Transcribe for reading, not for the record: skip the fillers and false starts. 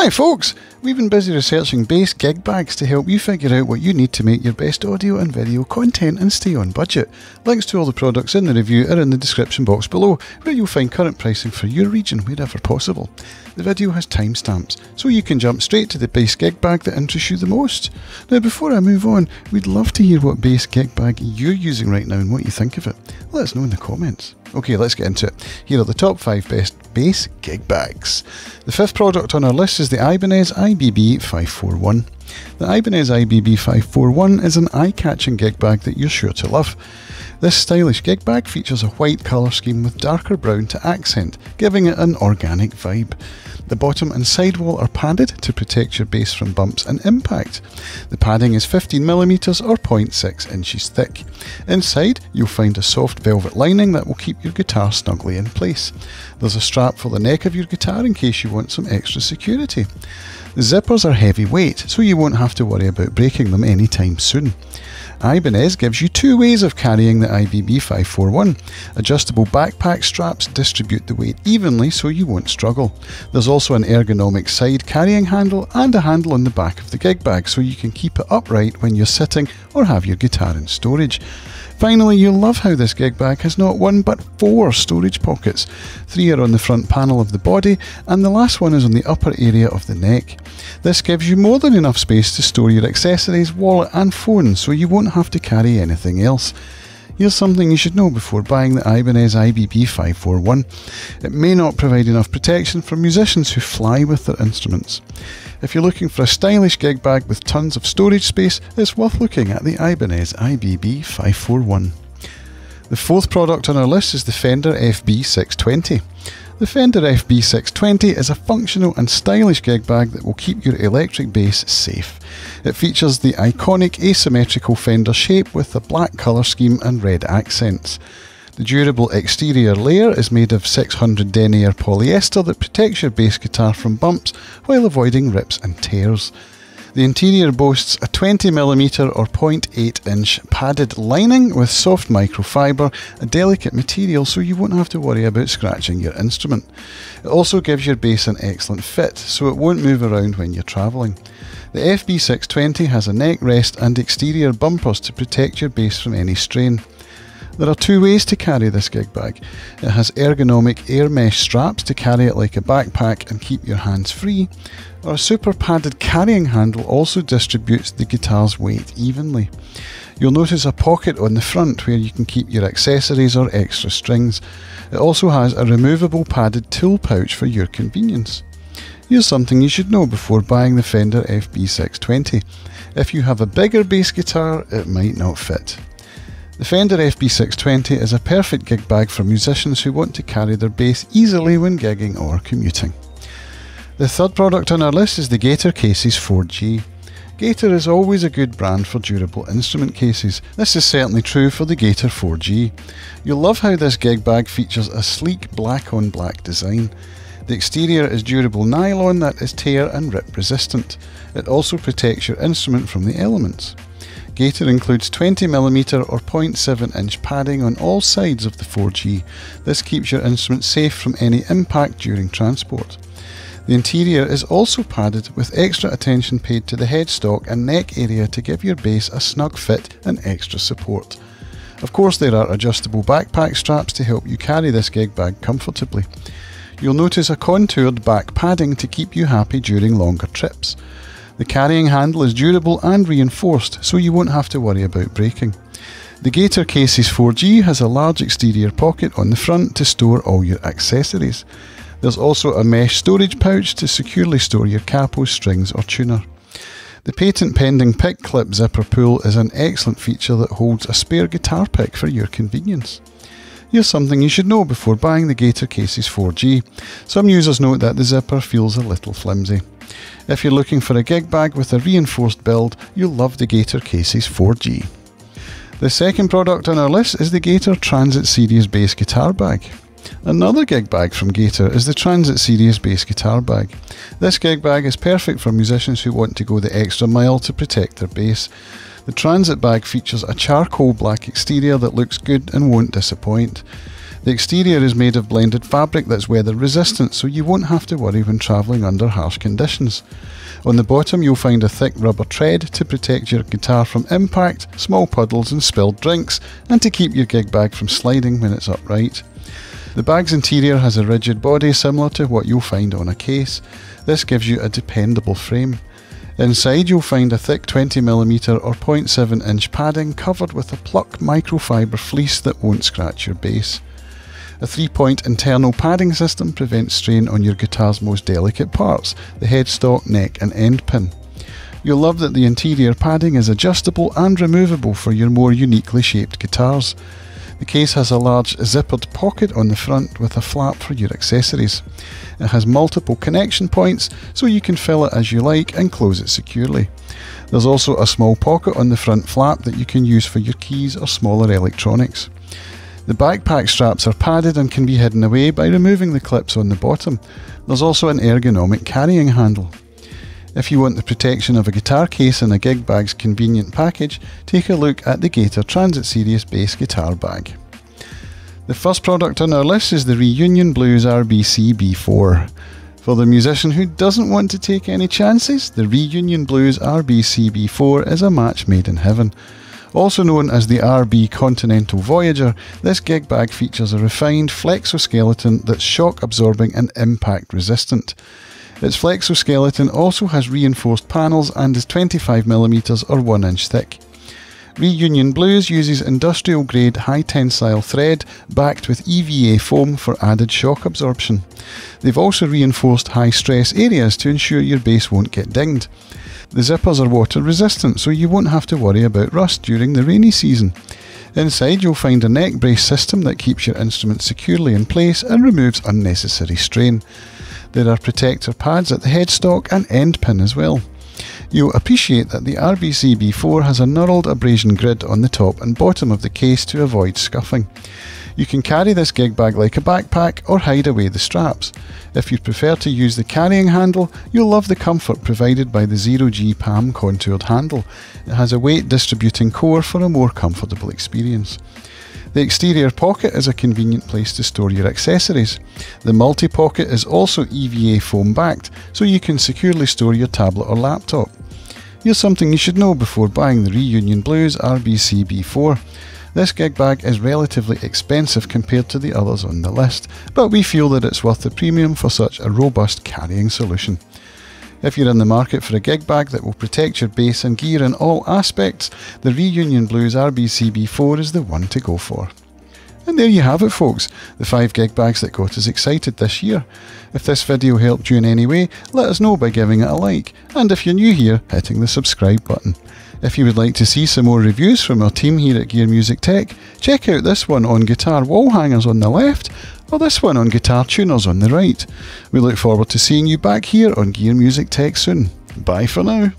Hi folks! We've been busy researching bass gig bags to help you figure out what you need to make your best audio and video content and stay on budget. Links to all the products in the review are in the description box below, where you'll find current pricing for your region wherever possible. The video has timestamps, so you can jump straight to the bass gig bag that interests you the most. Now before I move on, we'd love to hear what bass gig bag you're using right now and what you think of it. Let us know in the comments. Okay, let's get into it. Here are the top 5 best bass gig bags. The fifth product on our list is the Ibanez IBB 541. The Ibanez IBB 541 is an eye-catching gig bag that you're sure to love. This stylish gig bag features a white colour scheme with darker brown to accent, giving it an organic vibe. The bottom and sidewall are padded to protect your bass from bumps and impact. The padding is 15mm or 0.6 inches thick. Inside, you'll find a soft velvet lining that will keep your guitar snugly in place. There's a strap for the neck of your guitar in case you want some extra security. The zippers are heavyweight, so you won't have to worry about breaking them anytime soon. Ibanez gives you two ways of carrying the IBB 541. Adjustable backpack straps distribute the weight evenly so you won't struggle. There's also an ergonomic side carrying handle and a handle on the back of the gig bag so you can keep it upright when you're sitting or have your guitar in storage. Finally, you'll love how this gig bag has not one but 4 storage pockets. 3 are on the front panel of the body and the last one is on the upper area of the neck. This gives you more than enough space to store your accessories, wallet and phone so you won't have to carry anything else. Here's something you should know before buying the Ibanez IBB 541. It may not provide enough protection for musicians who fly with their instruments. If you're looking for a stylish gig bag with tons of storage space, it's worth looking at the Ibanez IBB 541. The fourth product on our list is the Fender FB620. The Fender FB620 is a functional and stylish gig bag that will keep your electric bass safe. It features the iconic asymmetrical Fender shape with a black colour scheme and red accents. The durable exterior layer is made of 600 denier polyester that protects your bass guitar from bumps while avoiding rips and tears. The interior boasts a 20mm or 0.8 inch padded lining with soft microfiber, a delicate material so you won't have to worry about scratching your instrument. It also gives your bass an excellent fit, so it won't move around when you're travelling. The FB620 has a neck rest and exterior bumpers to protect your bass from any strain. There are 2 ways to carry this gig bag. It has ergonomic air mesh straps to carry it like a backpack and keep your hands free, or a super padded carrying handle also distributes the guitar's weight evenly. You'll notice a pocket on the front where you can keep your accessories or extra strings. It also has a removable padded tool pouch for your convenience. Here's something you should know before buying the Fender FB620. If you have a bigger bass guitar, it might not fit. The Fender FB620 is a perfect gig bag for musicians who want to carry their bass easily when gigging or commuting. The third product on our list is the Gator Cases 4G. Gator is always a good brand for durable instrument cases. This is certainly true for the Gator 4G. You'll love how this gig bag features a sleek black on black design. The exterior is durable nylon that is tear and rip resistant. It also protects your instrument from the elements. Gator includes 20mm or 0.7 inch padding on all sides of the 4G. This keeps your instrument safe from any impact during transport. The interior is also padded with extra attention paid to the headstock and neck area to give your bass a snug fit and extra support. Of course, there are adjustable backpack straps to help you carry this gig bag comfortably. You'll notice a contoured back padding to keep you happy during longer trips. The carrying handle is durable and reinforced, so you won't have to worry about breaking. The Gator Cases 4G has a large exterior pocket on the front to store all your accessories. There's also a mesh storage pouch to securely store your capo, strings or tuner. The patent pending pick clip zipper pull is an excellent feature that holds a spare guitar pick for your convenience. Here's something you should know before buying the Gator Cases 4G. Some users note that the zipper feels a little flimsy. If you're looking for a gig bag with a reinforced build, you'll love the Gator Cases 4G. The second product on our list is the Gator Transit Series Bass Guitar Bag. Another gig bag from Gator is the Transit Series Bass Guitar Bag. This gig bag is perfect for musicians who want to go the extra mile to protect their bass. The Transit bag features a charcoal black exterior that looks good and won't disappoint. The exterior is made of blended fabric that's weather resistant, so you won't have to worry when travelling under harsh conditions. On the bottom you'll find a thick rubber tread to protect your guitar from impact, small puddles and spilled drinks, and to keep your gig bag from sliding when it's upright. The bag's interior has a rigid body similar to what you'll find on a case. This gives you a dependable frame. Inside you'll find a thick 20mm or 0.7 inch padding covered with a pluck microfiber fleece that won't scratch your bass. A 3-point internal padding system prevents strain on your guitar's most delicate parts, the headstock, neck and end pin. You'll love that the interior padding is adjustable and removable for your more uniquely shaped guitars. The case has a large zippered pocket on the front with a flap for your accessories. It has multiple connection points so you can fill it as you like and close it securely. There's also a small pocket on the front flap that you can use for your keys or smaller electronics. The backpack straps are padded and can be hidden away by removing the clips on the bottom. There's also an ergonomic carrying handle. If you want the protection of a guitar case and a gig bag's convenient package, take a look at the Gator Transit Series Bass Guitar Bag. The first product on our list is the Reunion Blues RBCB4. For the musician who doesn't want to take any chances, the Reunion Blues RBCB4 is a match made in heaven. Also known as the RB Continental Voyager, this gig bag features a refined flexoskeleton that's shock absorbing and impact resistant. Its flexoskeleton also has reinforced panels and is 25mm or 1 inch thick. Reunion Blues uses industrial grade high tensile thread backed with EVA foam for added shock absorption. They've also reinforced high stress areas to ensure your bass won't get dinged. The zippers are water resistant so you won't have to worry about rust during the rainy season. Inside you'll find a neck brace system that keeps your instrument securely in place and removes unnecessary strain. There are protector pads at the headstock and end pin as well. You'll appreciate that the RBCB4 has a knurled abrasion grid on the top and bottom of the case to avoid scuffing. You can carry this gig bag like a backpack or hide away the straps. If you prefer to use the carrying handle, you'll love the comfort provided by the 0G PAM contoured handle. It has a weight distributing core for a more comfortable experience. The exterior pocket is a convenient place to store your accessories. The multi-pocket is also EVA foam backed, so you can securely store your tablet or laptop. Here's something you should know before buying the Reunion Blues RBCB4. This gig bag is relatively expensive compared to the others on the list, but we feel that it's worth the premium for such a robust carrying solution. If you're in the market for a gig bag that will protect your bass and gear in all aspects, the Reunion Blues RBCB4 is the one to go for. And there you have it folks, the 5 gig bags that got us excited this year. If this video helped you in any way, let us know by giving it a like, and if you're new here, hitting the subscribe button. If you would like to see some more reviews from our team here at Gear Music Tech, check out this one on guitar wall hangers on the left, or this one on guitar tuners on the right. We look forward to seeing you back here on Gear Music Tech soon. Bye for now.